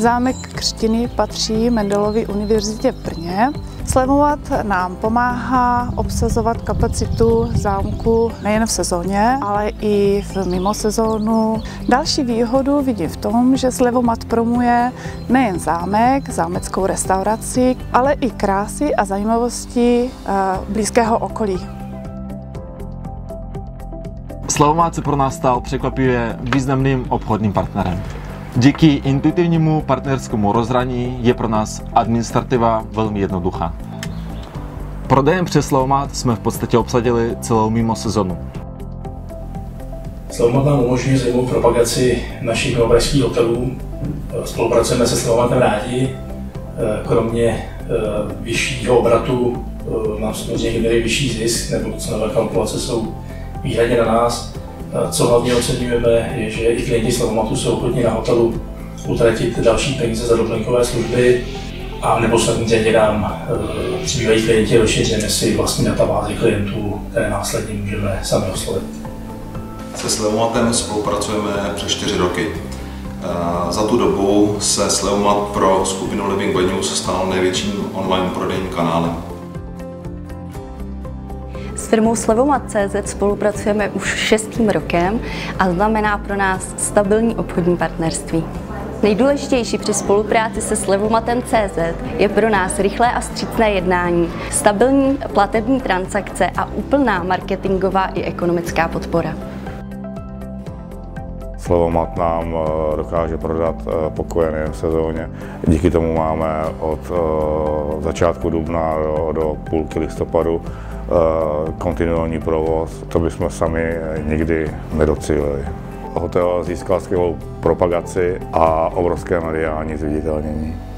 Zámek Krštiny patří Mendelově univerzitě v Brně. Slevomat nám pomáhá obsazovat kapacitu zámku nejen v sezóně, ale i v mimo sezónu. Další výhodu vidím v tom, že Slevomat promuje nejen zámek, zámeckou restauraci, ale i krásy a zajímavosti blízkého okolí. Slevomat se pro nás stal překvapivě významným obchodním partnerem. Díky intuitivnímu partnerskému rozhraní je pro nás administrativa velmi jednoduchá. Prodejem přes Slevomat jsme v podstatě obsadili celou mimo sezonu. Slevomat nám umožňuje zajímavou propagaci našich novopražských hotelů. Spolupracujeme se Slevomatem rádi. Kromě vyššího obratu nám samozřejmě generuje vyšší zisk, nebo cenové kalkulace jsou výhradně na nás. Co hlavně oceňujeme, je, že i klienti Slevomatu jsou ochotní na hotelu utratit další peníze za doplňkové služby a v neposlední řadě nám přibývají klienti, rozšiřujeme si vlastní databázi klientů, které následně můžeme sami oslovit. Se Slevomatem spolupracujeme přes 4 roky. Za tu dobu se Slevomat pro skupinu Living Bad stal největším online prodejním kanálem. S firmou Slevomat.cz spolupracujeme už 6. rokem a znamená pro nás stabilní obchodní partnerství. Nejdůležitější při spolupráci se Slevomatem.cz je pro nás rychlé a vstřícné jednání, stabilní platební transakce a úplná marketingová i ekonomická podpora. Slevomat nám dokáže prodat pokoje nejen v sezóně. Díky tomu máme od začátku dubna do půlky listopadu kontinuální provoz. To bychom sami nikdy nedocílili. Hotel získal skvělou propagaci a obrovské mediální zviditelnění.